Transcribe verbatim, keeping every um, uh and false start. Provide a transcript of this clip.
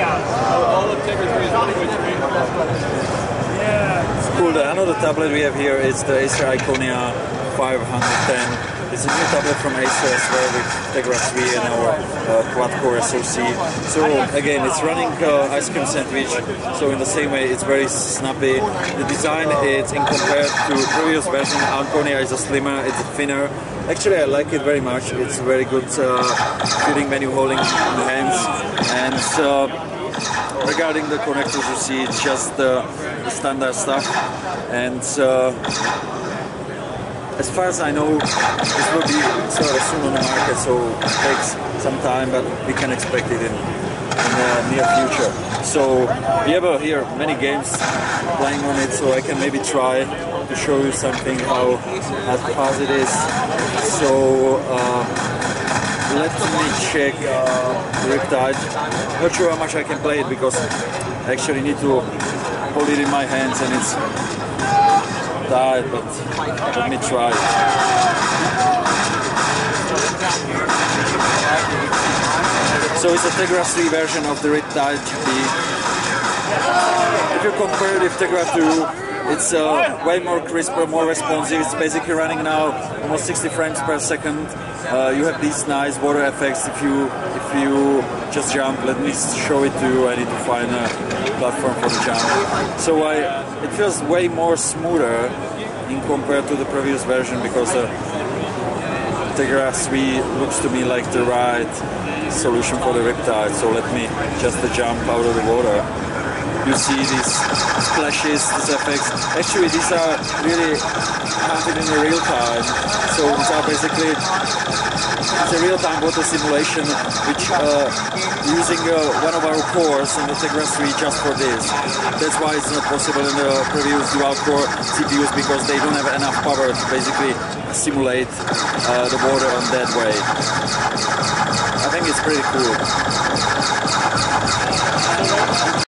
All of Tegra three is language based. Yeah. It's cool. Another tablet we have here is the Acer Iconia five ten. It's a new tablet from Acer as well with Tegra three and our uh, quad-core SoC. So again, it's running uh, Ice Cream Sandwich, so in the same way it's very snappy. The design is, in compared to previous version, Iconia is a slimmer, it's thinner. Actually I like it very much. It's very good uh, fitting when you're holding in the hands. And uh, regarding the connectors you see, it's just uh, the standard stuff. And uh, as far as I know, this will be so soon on the market, so it takes some time, but we can expect it in, in the near future. So we have uh, here many games playing on it, so I can maybe try to show you something how, how fast it is. So uh, let me check uh, Riptide. Not sure how much I can play it, because I actually need to hold it in my hands and it's died, but let me try. So it's a Tegra three version of the Riptide G P. If you compare it with Tegra two, it's uh, way more crisper, more responsive. It's basically running now almost sixty frames per second. Uh, you have these nice water effects if you if you just jump. Let me show it to you. I need to find a platform for the jump. So I, it feels way more smoother in compared to the previous version, because uh, Tegra three looks to me like the right solution for the Riptide. So let me just the jump out of the water. You see these splashes, these effects. Actually these are really mounted in the real time. So these are basically it's a real-time water simulation, which uh, using uh, one of our cores in the Tegra three just for this. That's why it's not possible in the previous dual-core C P Us, because they don't have enough power to basically simulate uh, the water on that way. I think it's pretty cool.